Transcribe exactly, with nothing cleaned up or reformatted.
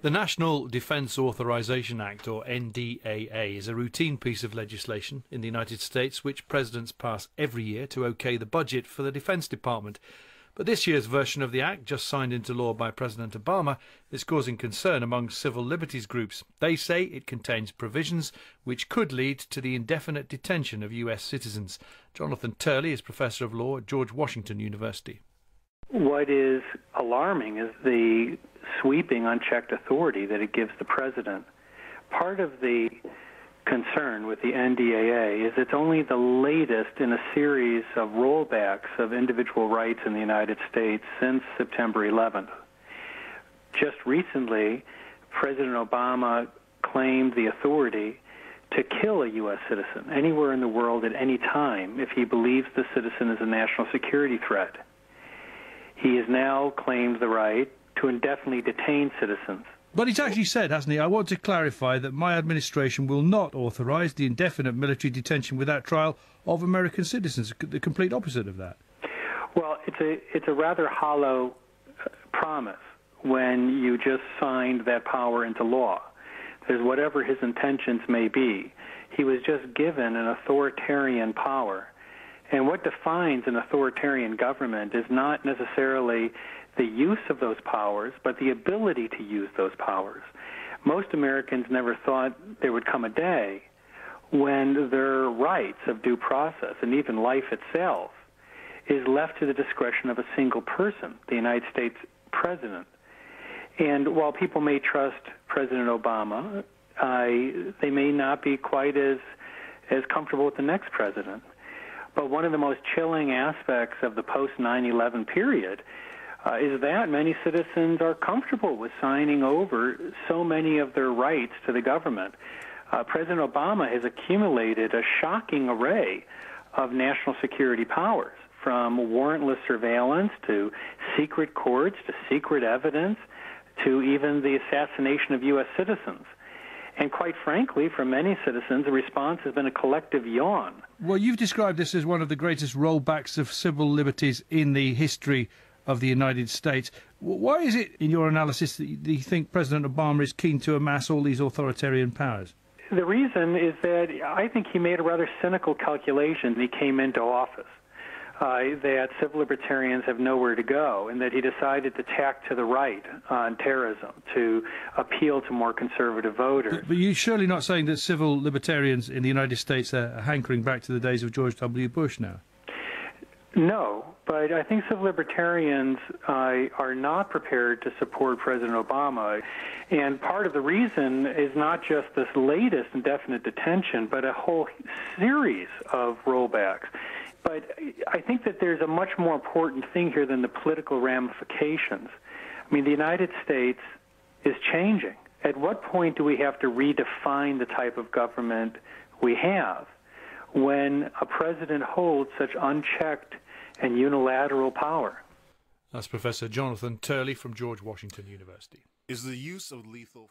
The National Defense Authorization Act, or N D A A, is a routine piece of legislation in the United States which presidents pass every year to okay the budget for the Defense Department. But this year's version of the Act, just signed into law by President Obama, is causing concern among civil liberties groups. They say it contains provisions which could lead to the indefinite detention of U S citizens. Jonathan Turley is Professor of Law at George Washington University. What is alarming is the sweeping, unchecked authority that it gives the president. Part of the concern with the N D A A is it's only the latest in a series of rollbacks of individual rights in the United States since September eleventh. Just recently, President Obama claimed the authority to kill a U S citizen anywhere in the world at any time if he believes the citizen is a national security threat. He has now claimed the right to indefinitely detain citizens. But he's actually said, hasn't he, I want to clarify that my administration will not authorise the indefinite military detention without trial of American citizens, the complete opposite of that. Well, it's a, it's a rather hollow promise when you just signed that power into law. There's whatever his intentions may be. He was just given an authoritarian power. And what defines an authoritarian government is not necessarily the use of those powers, but the ability to use those powers. Most Americans never thought there would come a day when their rights of due process and even life itself is left to the discretion of a single person, the United States president. And while people may trust President Obama, I, they may not be quite as, as comfortable with the next president. But one of the most chilling aspects of the post nine eleven period uh, is that many citizens are comfortable with signing over so many of their rights to the government. Uh, President Obama has accumulated a shocking array of national security powers, from warrantless surveillance to secret courts to secret evidence to even the assassination of U S citizens. And quite frankly, for many citizens, the response has been a collective yawn. Well, you've described this as one of the greatest rollbacks of civil liberties in the history of the United States. Why is it, in your analysis, that you think President Obama is keen to amass all these authoritarian powers? The reason is that I think he made a rather cynical calculation when he came into office, uh, that civil libertarians have nowhere to go, and that he decided to tack to the right on terrorism to appeal to more conservative voters. But you're surely not saying that civil libertarians in the United States are hankering back to the days of George W. Bush now? No, but I think civil libertarians uh, are not prepared to support President Obama. And part of the reason is not just this latest indefinite detention, but a whole series of rollbacks. But I think that there's a much more important thing here than the political ramifications. I mean, the United States is changing. At what point do we have to redefine the type of government we have when a president holds such unchecked and unilateral power? That's Professor Jonathan Turley from George Washington University. Is the use of lethal...